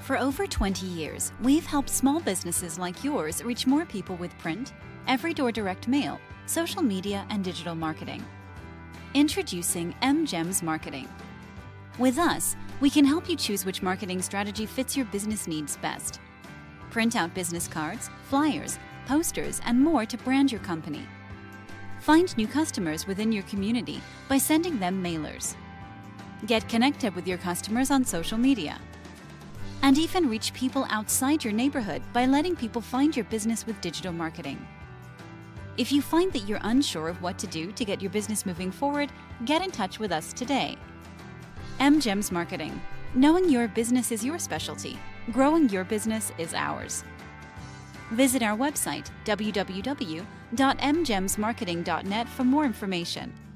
For over 20 years, we've helped small businesses like yours reach more people with print, every-door direct mail, social media, and digital marketing. Introducing MGEMS Marketing. With us, we can help you choose which marketing strategy fits your business needs best. Print out business cards, flyers, posters, and more to brand your company. Find new customers within your community by sending them mailers. Get connected with your customers on social media. And even reach people outside your neighborhood by letting people find your business with digital marketing. If you find that you're unsure of what to do to get your business moving forward, get in touch with us today. MGEMS Marketing. Knowing your business is your specialty. Growing your business is ours. Visit our website, www.mgemsmarketing.net, for more information.